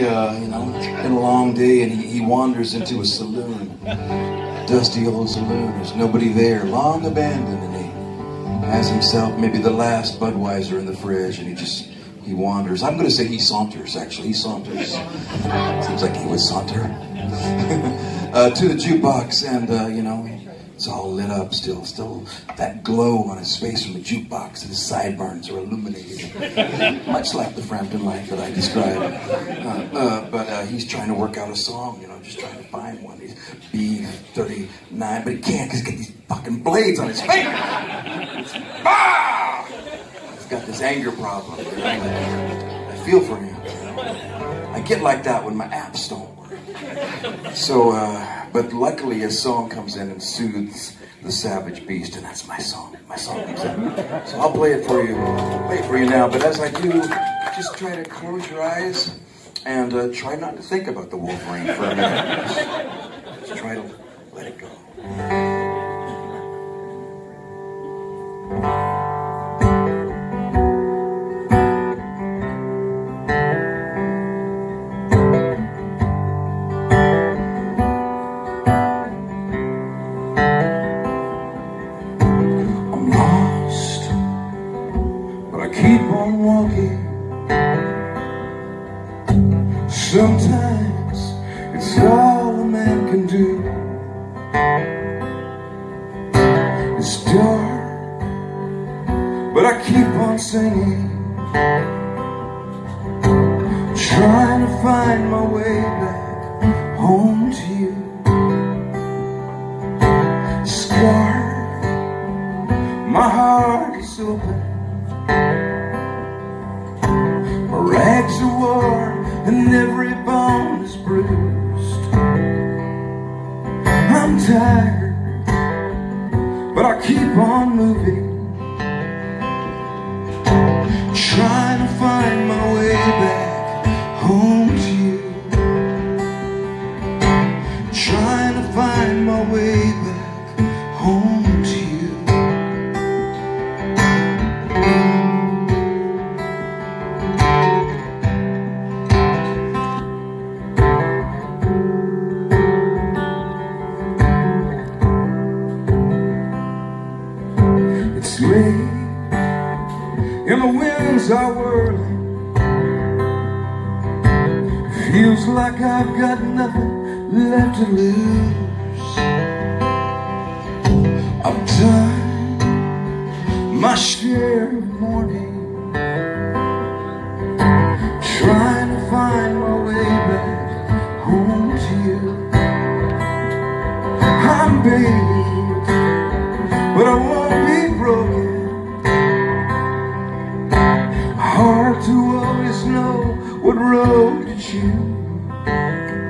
You know, it's been a long day, and he wanders into a saloon, a dusty old saloon. There's nobody there, long abandoned, and he has himself maybe the last Budweiser in the fridge, and he wanders. I'm going to say he saunters, actually. He saunters. Seems like he would saunter. To the jukebox, and, you know, it's all lit up still. Still that glow on his face from the jukebox, and his sideburns are illuminated, much like the Frampton Light that I described. But he's trying to work out a song, you know, just trying to find one. He's B39, but he can't because he's got these fucking blades on his finger. Bah! He's got this anger problem. You know? I feel for him. I get like that when my apps don't work. So, but luckily a song comes in and soothes the savage beast, and that's my song. My song comes in. So I'll play it for you. I'll play it for you now. But as I do, just try to close your eyes and try not to think about the Wolverine for a minute. Just try to let it go. Sometimes it's all a man can do. It's dark, but I keep on singing, trying to find my way back home to you. Scarred, my heart is open, my rags are worn, and every bone is bruised. I'm tired, but I keep on moving, trying to find my way back home to you, trying to find my way back home to you. It's late and the winds are whirling. Feels like I've got nothing left to lose. I've done my share of mourning, trying to find my way back home to you. I'm bathed, but I won't be broken. Hard to always know what road to choose.